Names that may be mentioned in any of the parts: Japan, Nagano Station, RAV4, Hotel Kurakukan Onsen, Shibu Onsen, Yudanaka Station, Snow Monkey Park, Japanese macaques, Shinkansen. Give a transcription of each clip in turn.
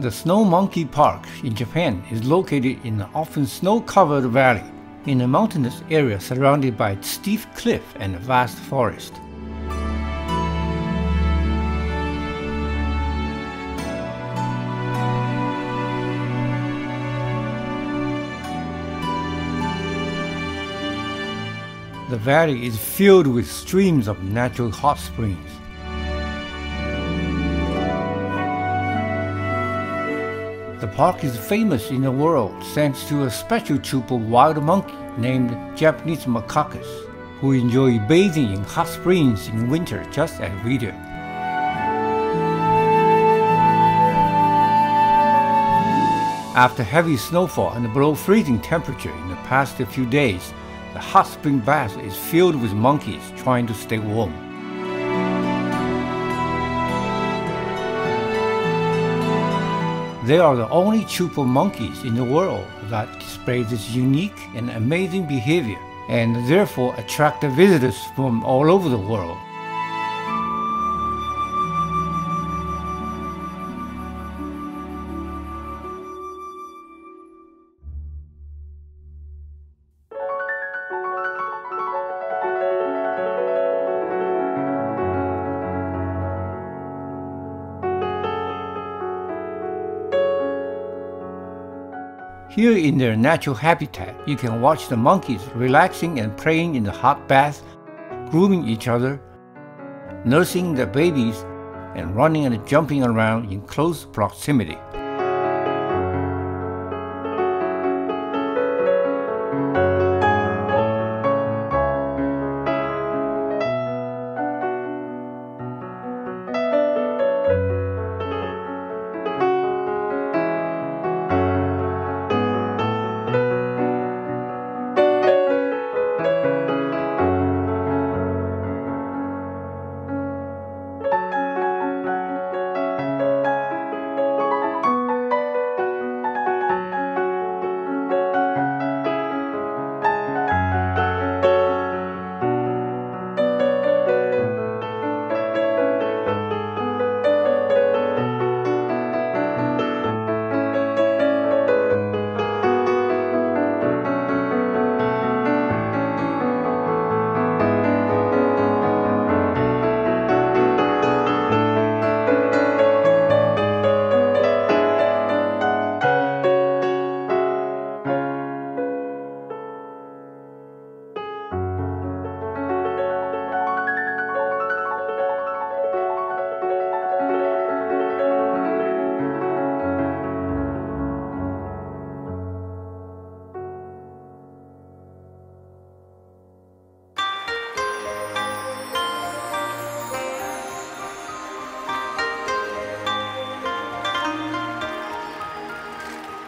The Snow Monkey Park in Japan is located in an often snow-covered valley, in a mountainous area surrounded by steep cliff and a vast forest. The valley is filled with streams of natural hot springs. The park is famous in the world thanks to a special troop of wild monkeys named Japanese macaques, who enjoy bathing in hot springs in winter just as we do. After heavy snowfall and below freezing temperature in the past few days, the hot spring bath is filled with monkeys trying to stay warm. They are the only troop of monkeys in the world that display this unique and amazing behavior, and therefore attract visitors from all over the world. Here in their natural habitat, you can watch the monkeys relaxing and playing in the hot bath, grooming each other, nursing their babies, and running and jumping around in close proximity.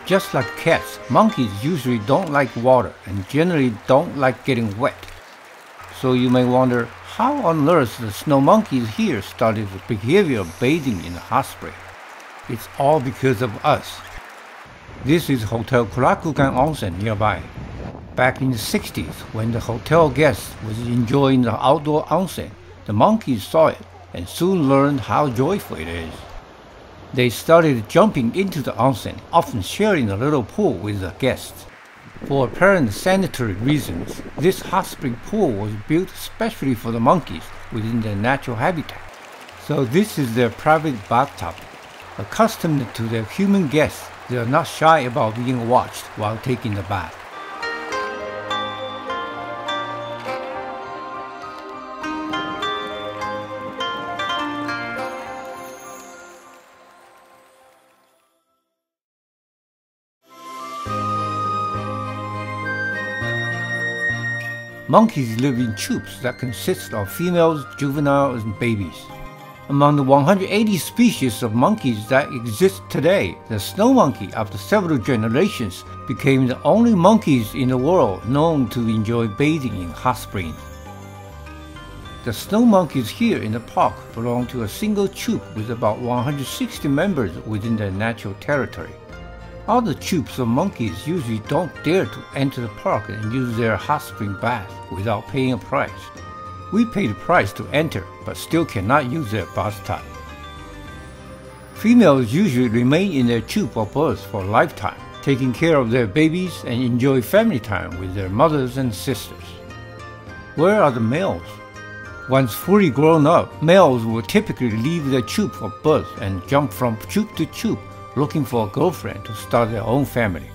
Just like cats, monkeys usually don't like water and generally don't like getting wet. So you may wonder, how on earth the snow monkeys here started the behavior of bathing in the hot spring? It's all because of us. This is Hotel Kurakukan Onsen nearby. Back in the 60s, when the hotel guest was enjoying the outdoor onsen, the monkeys saw it and soon learned how joyful it is. They started jumping into the onsen, often sharing a little pool with the guests. For apparent sanitary reasons, this hot spring pool was built specially for the monkeys within their natural habitat. So this is their private bathtub. Accustomed to their human guests, they are not shy about being watched while taking the bath. Monkeys live in troops that consist of females, juveniles, and babies. Among the 180 species of monkeys that exist today, the snow monkey, after several generations, became the only monkeys in the world known to enjoy bathing in hot springs. The snow monkeys here in the park belong to a single troop with about 160 members within their natural territory. Other troops of monkeys usually don't dare to enter the park and use their hot spring bath without paying a price. We pay the price to enter, but still cannot use their bathtub. Females usually remain in their troop of birds for a lifetime, taking care of their babies and enjoy family time with their mothers and sisters. Where are the males? Once fully grown up, males will typically leave their troop of birds and jump from troop to troop looking for a girlfriend to start their own family.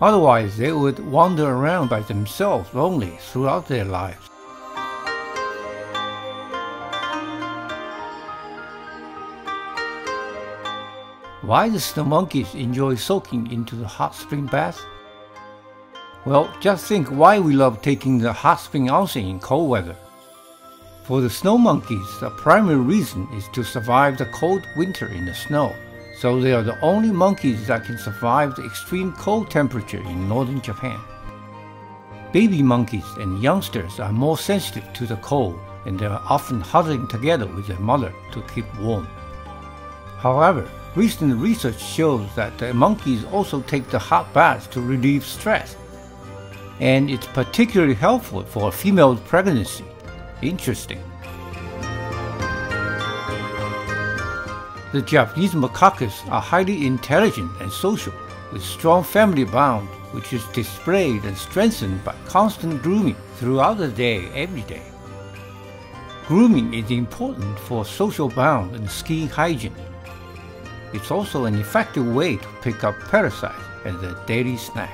Otherwise, they would wander around by themselves only throughout their lives. Why do snow monkeys enjoy soaking into the hot spring bath? Well, just think why we love taking the hot spring onsen in cold weather. For the snow monkeys, the primary reason is to survive the cold winter in the snow, so they are the only monkeys that can survive the extreme cold temperature in northern Japan. Baby monkeys and youngsters are more sensitive to the cold, and they are often huddling together with their mother to keep warm. However, recent research shows that the monkeys also take the hot baths to relieve stress, and it's particularly helpful for a female pregnancy. Interesting. The Japanese macaques are highly intelligent and social, with strong family bonds, which is displayed and strengthened by constant grooming throughout the day, every day. Grooming is important for social bonds and skin hygiene. It's also an effective way to pick up parasites as a daily snack.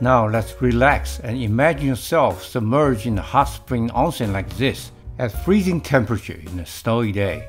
Now let's relax and imagine yourself submerged in a hot spring onsen like this, at freezing temperature in a snowy day.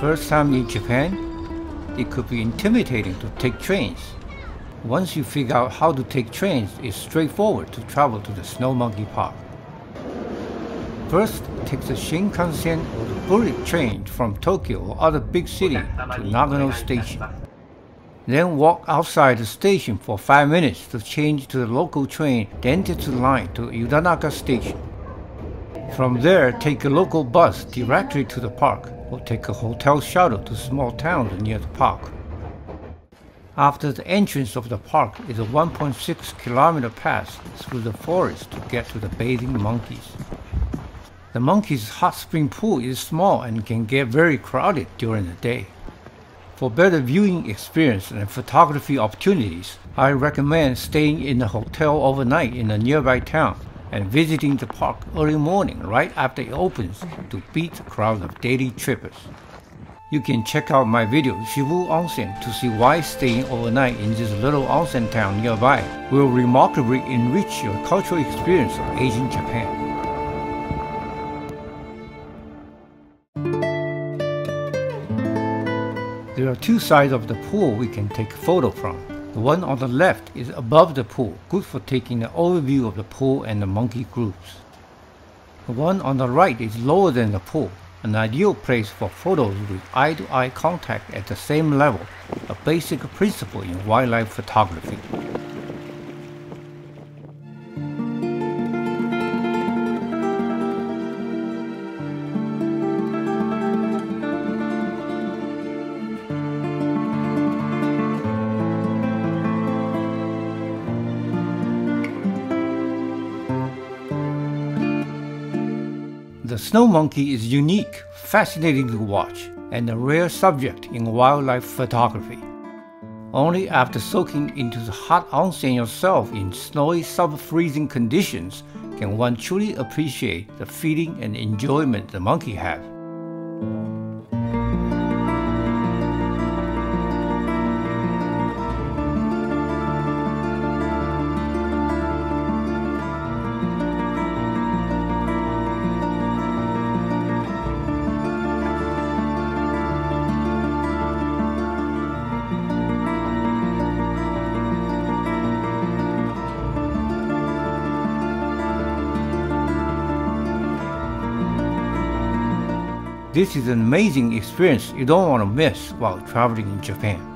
First time in Japan, it could be intimidating to take trains. Once you figure out how to take trains, it's straightforward to travel to the Snow Monkey Park. First, take the Shinkansen or the bullet train from Tokyo or other big city to Nagano Station. Then walk outside the station for 5 minutes to change to the local train, then take the line to Yudanaka Station. From there, take a local bus directly to the park, or take a hotel shuttle to small towns near the park. After the entrance of the park is a 1.6-kilometer pass through the forest to get to the bathing monkeys. The monkeys' hot spring pool is small and can get very crowded during the day. For better viewing experience and photography opportunities, I recommend staying in a hotel overnight in a nearby town and visiting the park early morning right after it opens to beat the crowd of daily trippers. You can check out my video Shibu Onsen to see why staying overnight in this little onsen town nearby will remarkably enrich your cultural experience of Asian Japan. There are two sides of the pool we can take a photo from. The one on the left is above the pool, good for taking an overview of the pool and the monkey groups. The one on the right is lower than the pool, an ideal place for photos with eye-to-eye contact at the same level, a basic principle in wildlife photography. The snow monkey is unique, fascinating to watch, and a rare subject in wildlife photography. Only after soaking into the hot onsen yourself in snowy sub-freezing conditions can one truly appreciate the feeling and enjoyment the monkey have. This is an amazing experience you don't want to miss while traveling in Japan.